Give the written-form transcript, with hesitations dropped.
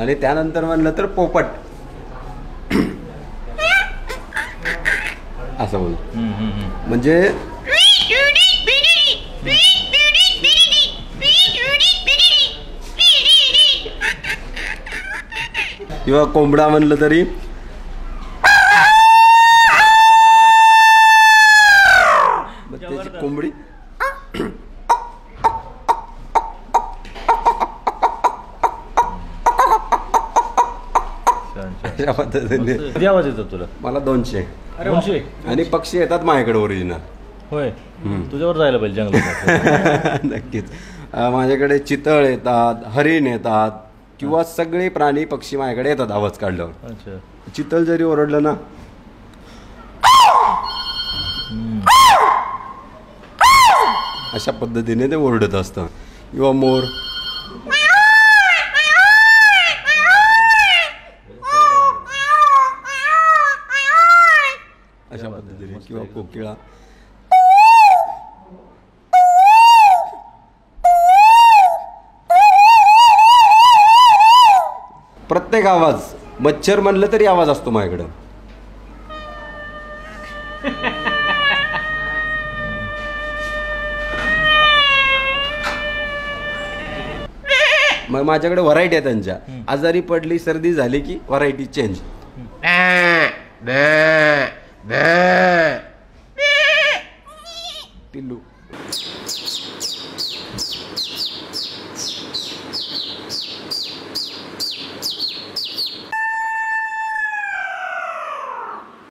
आणि त्यानंतर म्हटलं तर पोपट असं बोल, म्हणजे किंवा कोंबडा म्हटलं तरी त्याची कोंबडी आवाज येतो तुला? मला 200. आणि पक्षी येतात माझ्याकडे ओरिजिनल. होय, तुझ्यावर जायला पाहिजे जंगलात. नक्कीच. माझ्याकडे चितळ येतात, हरिण येतात, किंवा सगळे प्राणी पक्षी माझ्याकडे येतात आवाज काढल्यावर. चितळ जरी ओरडलं ना अशा पद्धतीने ते ओरडत असतं. किंवा मोर, अशा पद्धतीने. किंवा कोकिळा, प्रत्येक आवाज. मच्छर म्हणलं तरी आवाज असतो माझ्याकडं. मग माझ्याकडे व्हरायटी आहे त्यांच्या. आजारी पडली, सर्दी झाली की व्हरायटी चेंज. पिल्लू,